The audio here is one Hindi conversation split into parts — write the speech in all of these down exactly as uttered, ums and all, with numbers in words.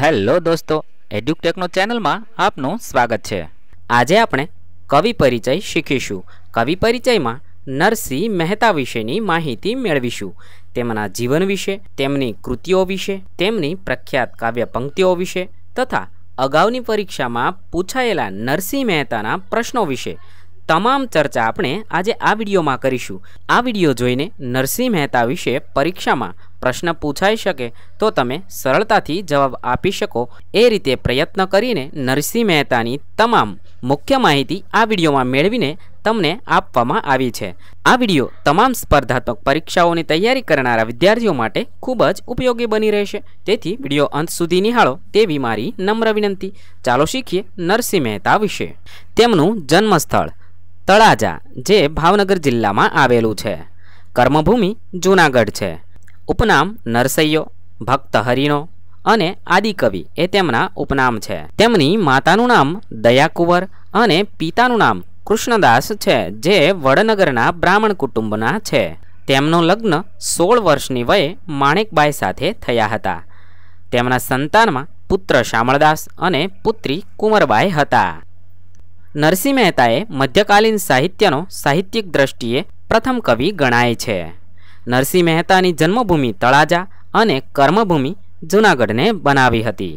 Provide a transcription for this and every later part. હેલો દોસ્તો, એડ્યુટેકનો ચેનલમાં આપનું સ્વાગત છે। આજે આપણે કવિ પરિચય શીખીશું। કવિ પરિચયમાં નરસિંહ મહેતા વિશેની માહિતી મેળવીશું। તેમના જીવન વિશે, તેમની કૃતિઓ વિશે, તેમની પ્રખ્યાત કાવ્ય પંક્તિઓ વિશે તથા અગાઉની પરીક્ષામાં પૂછાયેલા નરસિંહ મહેતાના પ્રશ્નો વિશે तमाम चर्चा आपणे आजे आ विडियो में करीशू। आ विडियो जोईने नरसिंह मेहता विषे परीक्षा में प्रश्न पूछाई शके तो तमे सरलताथी जवाब आपी शको ए रीते प्रयत्न करीने नरसिंह मेहतानी तमाम मुख्य माहिती आ विडियो में मेळवीने तमने आपवामां आवी छे। आ विडियो तमाम स्पर्धात्मक परीक्षाओनी तैयारी करनारा विद्यार्थीओ माटे खूब ज उपयोगी बनी रहेशे, तेथी विडियो अंत सुधी निहाळो तेवी मारी नम्र विनंती। चालो शीखीए नरसिंह मेहता विषे। तेमनुं जन्मस्थळ तळाजा जे भावनगर जिल्ला में आवेलू छे। कर्मभूमि जूनागढ़ छे। उपनाम नरसैयो, भक्त हरिणो अने आदिकवि ए तेमना उपनाम छे। तेमनी मातानु नाम दयाकुवर अने पितानु नाम कृष्णदास छे, जे वडनगरना ब्राह्मण कुटुंबना छे। तेमनो लग्न सोळ वर्षनी वये माणिकबाई साथे थया हता। तेमना संतानमा पुत्र शामळदास अने पुत्री कुंवरबाई हता। नरसिंह मेहताए मध्यकालीन साहित्यनो साहित्यिक दृष्टिए प्रथम कवि गणाय छे। नरसिंह मेहतानी जन्मभूमि तळाजा अने कर्मभूमि जूनागढ़ने बनावी हती।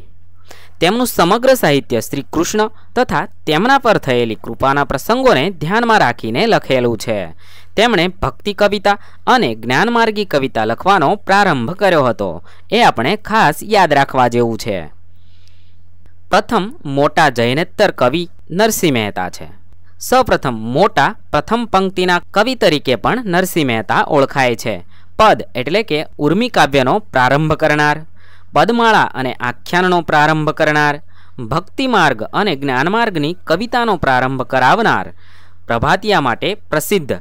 तेमनुं समग्र साहित्य श्री कृष्ण तथा तेमना पर थयेली कृपाना प्रसंगोने ध्यानमां राखीने लखेलुं छे। तेमणे भक्ति कविता अने ज्ञानमार्गी कविता लखवानो प्रारंभ कर्यो हतो, ए आपणे खास याद राखवा जेवुं छे। प्रथम मोटा जैनेतर कवि नरसिंह मेहता है। सौ प्रथम मोटा प्रथम पंक्तिना कवि तरीके पण नरसिंह मेहता ओळखाय छे। पद एटले के उर्मी काव्यनो प्रारंभ करनार, पदमाळा अने आख्याननो प्रारंभ करनार, भक्ति मार्ग अने ज्ञानमार्गनी कवितानो प्रारंभ करावनार, प्रभातिया माटे प्रसिद्ध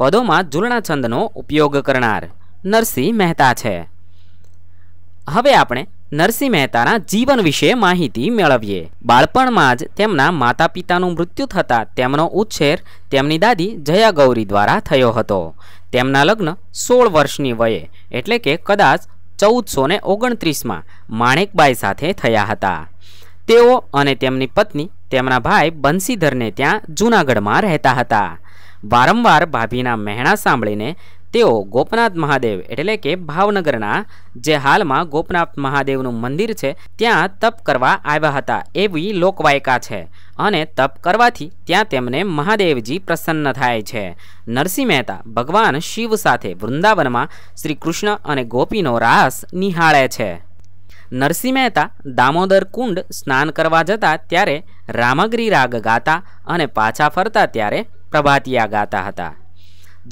पदोमां जुलना छंदनो उपयोग करनार नरसिंह मेहता है। हवे आपणे नरसिंह मेहताना जीवन विषे माहिती मेळवीए। बाळपणमां ज तेमना माता पितानुं मृत्यु थता तेमनो उछेर तेमनी दादी जया गौरी द्वारा थयो हतो। तेमना लग्न सोळ वर्षनी वये एटले के कदाच चौदह सौ ओगणत्रीस मां माणिकबाई साथे थया हता। तेओ अने तेमनी पत्नी तेमना भाई बंसीधरने त्यां जूनागढ़मां रहेता हता। वारंवार भाभीना महेणा सांभळीने तेओ गोपनाथ महादेव एटले के भावनगरना जे हाल में गोपनाथ महादेवनु मंदिर है त्या तप करवा आव्या हता एवी लोकवायका है। अने तप करवाथी त्या तेमने महादेवजी प्रसन्न थाय छे। नरसिंह मेहता भगवान शिव साथे वृंदावन में श्री कृष्ण अने गोपीनो रास निहाळे छे। नरसिंह मेहता दामोदर कुंड स्नान करवा जता त्यारे रामगिरी राग गाता अने पाछा फरता त्यारे प्रभातिया गाता हता।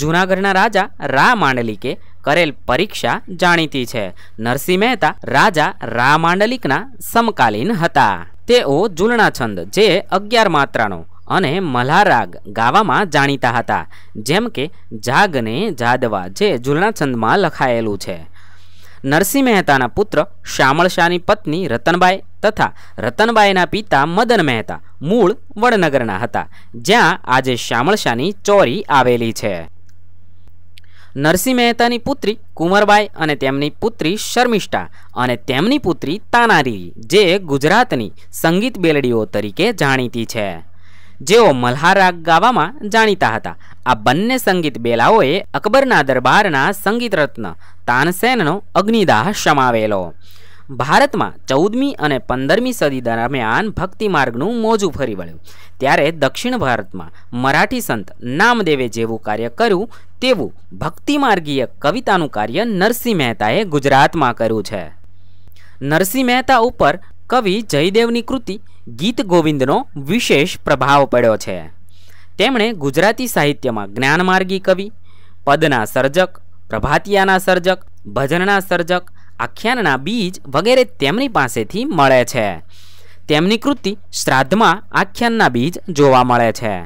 जूनागढ़ना राजा रा मांडलिके करेल परीक्षा जाणीती छे। नरसिंह मेहता राजा रा मांडलिकना समकालीन हता। तेओ जुलना छंद जे अग्यार मात्रानो अने मल्हार राग गावामां जाणीता हता, जेम के जागने जादवा जे जुलना छंदमां लखायेलुं छे। नरसिंह मेहताना पुत्र शामळ शाहनी पत्नी रतनबाई तथा रतनबाईना पिता मदन मेहता मूळ वडनगरना हता, ज्यां आजे शामळ शाहनी चोरी आवेली छे। नरसिंह मेहतानी पुत्री कुंवरबाई अने तेमनी पुत्री शर्मिष्ठा अने तेमनी पुत्री तानारी जे गुजरातनी संगीत बेलडीओ तरीके जाणीती छे। जेओ मल्हार राग गावामां जाणीता हता। आ बंने संगीत बेलाओए अकबरना दरबारना संगीत रत्न तानसेननो अग्निदाह शमावेलो। भारतमां चौदमी अने पंदरमी सदी दरमियान भक्ति मार्गनु मोजू फरी वळ्यु, त्यारे दक्षिण भारतमां मराठी संत नामदेवे जेवुं कार्य कर्युं तेवुं भक्ति मार्गीय कवितानुं कार्य नरसिंह मेहताए गुजरातमां कर्युं छे। नरसिंह मेहता उपर कवि जयदेवनी कृति गीत गोविंदनो विशेष प्रभाव पड्यो छे। तेमणे गुजराती साहित्यमां ज्ञानमार्गी कवि, पदना सर्जक, प्रभातियाना सर्जक, भजनना सर्जक, आख्यानना बीज वगैरे तेमनी पासेथी मळे छे। तेमनी कृति श्राद्धमां आख्यानना बीज जोवा मळे छे।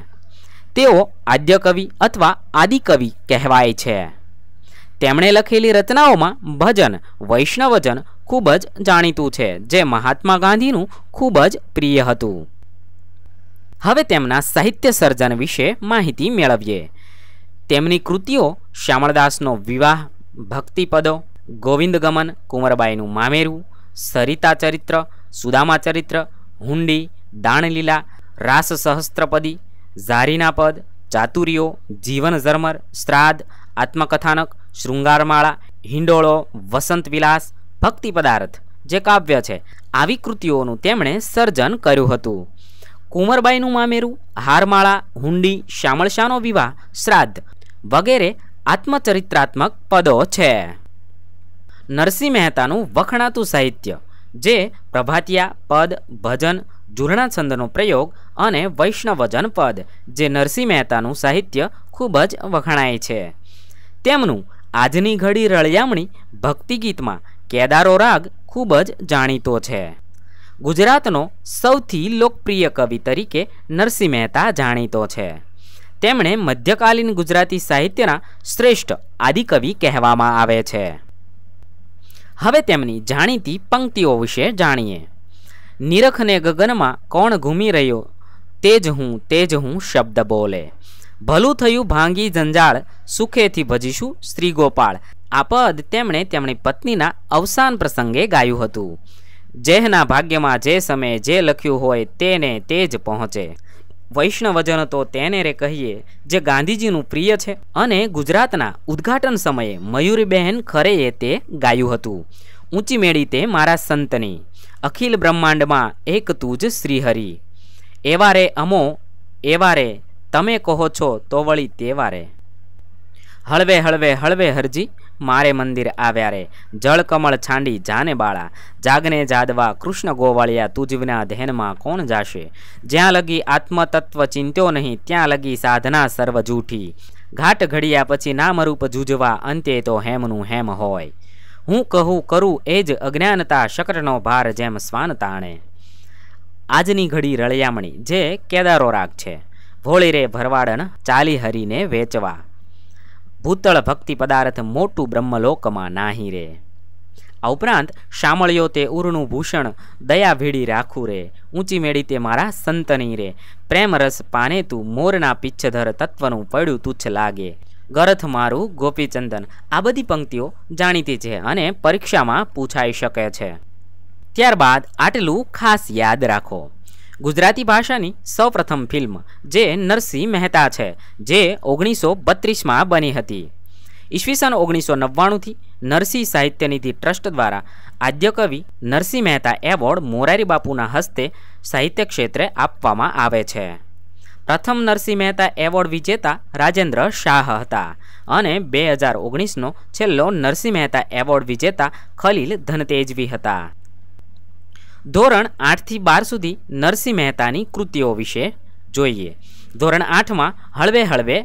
तेओ आद्य कवि अथवा आदिकवि कहेवाय छे। तेमणे लखेली रचनाओमां भजन वैष्णवजन खूब ज जाणीतुं छे, जे महात्मा गांधीनुं खूब ज प्रिय हतुं। हवे तेमना साहित्य सर्जन विषे माहिती मेळवीए। तेमनी कृतिओ श्यामळदासनो विवाह, भक्तिपदो, गोविंदगमन, कुंवरबाईनुं मामेरू, सरिता चरित्र, सुदामा चरित्र, हुंडी, दानलीला, रास सहस्त्रपदी, जारीना पद, चातुर्यो, जीवन जरमर, श्राद्ध, आत्मकथानक, श्रृंगारमाला, हिंडोळो, वसंत विलास, भक्ति पदार्थ जे काव्य है आवी कृतिओनु तेमणे सर्जन कर्युं हतुं। कुंवरबाईनु मामेरू, हारमाळा, हुंडी, श्यामळशानो विवाह, श्राद्ध वगैरह आत्मचरित्रात्मक पदों है। नरसिंह मेहतानु वखणातु साहित्य जे प्रभातिया पद, भजन, झूरणाछंदनो प्रयोग अने वैष्णवजन पद जे नरसिंह मेहतानु साहित्य खूबज वखणाय छे। तेमनु आजनी घड़ी रळियामणी भक्तिगीत में केदारो राग खूबज जाणीतो छे। गुजरातनो सौथी लोकप्रिय कवि तरीके नरसिंह मेहता जाणीतो छे। तेमणे मध्यकालीन गुजराती साहित्यना श्रेष्ठ आदिकवि कहेवामां आवे छे। हवे तेमनी जाणीती पंक्तिओ विषे जाणीए। निरखने गगन में कोण घूमी रह्यो, तेज हूँ तेज हूँ शब्द बोले, भलू थयू भांगी जंजाळ, सुखे थी भजीशू श्री गोपाल। आ पद तेमणे तेमनी पत्नीना अवसान प्रसंगे गायू हतु। जेहना भाग्य में जे समय जे लख्यू होय तेने तेज पहुँचे, वैष्णवजन तो तेने रे कहिए जे गांधीजीनु प्रिय छे अने गुजरातना उद्घाटन समये मयूरीबेन खरेए ते गायू हतु। ऊँची मेड़ी ते मारा संतनी, अखिल ब्रह्मांड में एक तूज श्रीहरि, एवा रे अमो एवा रे तमे कहो छो तो वळी तेवा रे, हळवे हळवे हळवे हरजी मारे मंदिर आव्या रे, जल कमल छांडी जाने बाळा, जागने जादवा कृष्ण गोवाळिया तुज विना धैन में कोण जाशे, ज्यां लगी आत्मतत्व चिंत्यो नहीं त्यां लगी साधना सर्व जूठी, घाट घड़िया पछी नामरूप जूझवा अंते तो हेमनु हेम होय, हूँ कहूँ करूँ एज अज्ञानता शकटनो भार जेम स्वान ताणे। आजनी घड़ी रळियामणी जे केदारो राग छे। भोळी रे भरवाडन चाली हरीने वेचवा, भूतल भक्ति पदार्थ मोटू ब्रह्मलोक में नाही रे। आ उपरांत शामळियो ते उरनु भूषण, दया भीड़ी राखू रे, ऊँची मेड़ी ते मारा संतनी रे, प्रेम रस पाने तू मोरना पिच्छधर तत्वनु पड़ू तुच्छ लागे, गरथ मारू गोपीचंदन। आ बधी पंक्तिओ जाणीती छे अने परीक्षा में पूछाई शके छे। त्यारबाद आटलू खास याद राखो। गुजराती भाषा की सौ प्रथम फिल्म जे नरसिंह मेहता है जे ओगनीस सौ बत्रीस में बनी थी। ईस्वीसन ओगनीस सौ नव्वाणु थी नरसिंह साहित्य निधि ट्रस्ट द्वारा आद्यकवि नरसिंह मेहता एवॉर्ड मोरारी बापूना हस्ते साहित्य क्षेत्रे आपवामां आवे छे। प्रथम नरसिंह मेहता एवॉर्ड विजेता राजेन्द्र शाह हता अने दो हज़ार उन्नीस नो छेल्लो नरसिंह मेहता एवॉर्ड विजेता खलील धनतेजवी हता। धोरण आठ थी बार सुधी नरसिंह मेहतानी कृतिओ विषे जोईए। धोरण आठ में हळवे हळवे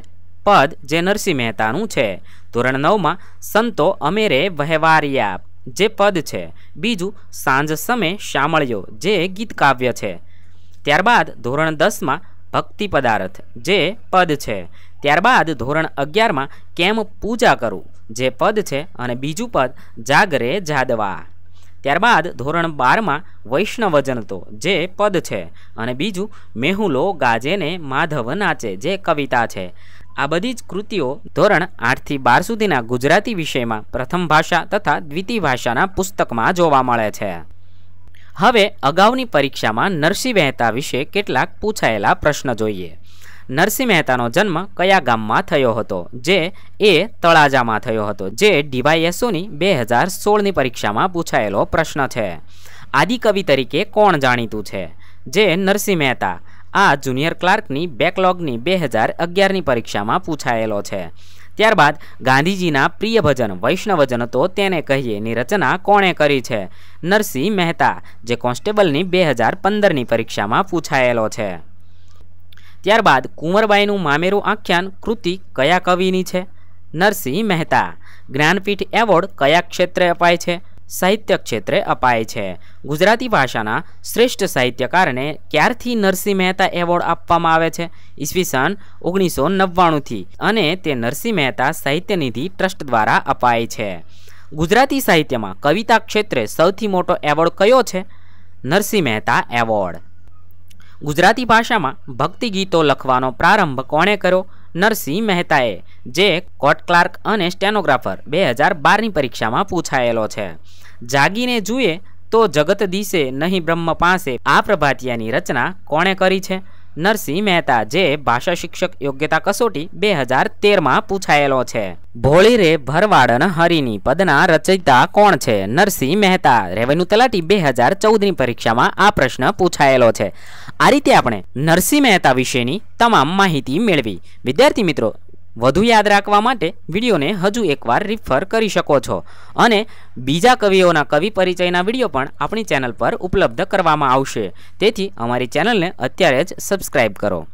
पद जे नरसिंह मेहतानु छे। धोरण नौ में संतो अमेरे वहेवारिया जे पद छे। बीजू सांज समय शामळियो जे गीत काव्य छे। त्यारबाद धोरण दस में भक्ति पदार्थ जे पद छे। त्यारबाद धोरण अगियार में केम पूजा करूँ जे पद छे अने बीजू पद जागरे जादवा। त्यारबाद धोरण बार में वैष्णवजन तो जे पद छे अने बीजू मेहुलो गाजे ने माधव नाचे जे कविता छे। आ बधी ज कृतिओ धोरण आठ थी बार सुधीना गुजराती विषय में प्रथम भाषा तथा द्वितीय भाषाना पुस्तक में जोवा मळे छे। हवे अगाऊनी परीक्षा में नरसिंह मेहता विषे केटलाक पूछायेला प्रश्न जोईए। नरसिंह मेहतानो जन्म कया गाममां थयो हतो जे ए तळाजामां थयो हतो जे डीवायएसओ नी दो हज़ार सोलह नी परीक्षामां पूछायेलो प्रश्न छे। आदिकवि तरीके कोण जाणीतुं छे जे नरसिंह मेहता आ जुनियर क्लार्क नी बेकलॉग नी दो हज़ार ग्यारह नी परीक्षामां पूछायेलो छे। त्यारबाद गांधीजीना प्रिय भजन वैष्णवजन तो तेने कहिए नी रचना कोणे करी छे? नरसिंह मेहता जे कोन्स्टेबल नी दो हज़ार पंद्रह नी परीक्षामां पूछायेलो छे। त्यारबाद कुंवरबाईनु मामेरू आख्यान कृति कया कविनी छे? नरसिंह मेहता। ज्ञानपीठ एवॉर्ड कया क्षेत्रे अपाय छे? साहित्य क्षेत्रे अपाय छे। गुजराती भाषाना श्रेष्ठ साहित्यकार ने क्यारथी नरसिंह मेहता एवॉर्ड आपवामां आवे छे? ईस्वीसन ओगनीस सौ नव्वाणु थी अने ते नरसिंह मेहता साहित्य निधि ट्रस्ट द्वारा अपाय छे। गुजराती साहित्य में कविता क्षेत्रे सौथी मोटो एवॉर्ड कयो छे? नरसिंह मेहता एवॉर्ड। गुजराती भाषा में भक्ति गीतों लखवानो प्रारंभ कोणे कर्यो? नरसिंह मेहताए जे कोर्ट क्लार्क अने स्टेनोग्राफर दो हज़ार बारह नी परीक्षा में पूछायेलो छे। जागीने जुए तो जगत दिशे नहीं ब्रह्म पासे आ प्रभातियानी रचना कोणे करी छे? नरसिंह मेहता जे भाषा शिक्षक योग्यता कसोटी दो हज़ार तेर मां पूछायेलो छे। भोळी रे भरवाडन हरिनी पदना रचयिता कोण छे? नरसिंह मेहता। रेवन्यू तलाटी दो हज़ार चौदह नी परीक्षा मां आ प्रश्न पूछायेलो छे। आ रीते आपणे नरसिंह मेहता विशेनी तमाम माहिती मेळवी। विद्यार्थी मित्रों, વધુ યાદ રાખવા માટે વિડીયોને હજુ એકવાર રિફર કરી શકો છો અને બીજા કવિઓના કવિ પરિચયના વિડીયો પણ આપણી ચેનલ પર ઉપલબ્ધ કરવામાં આવશે, તેથી અમારી ચેનલને અત્યારે જ સબસ્ક્રાઇબ કરો।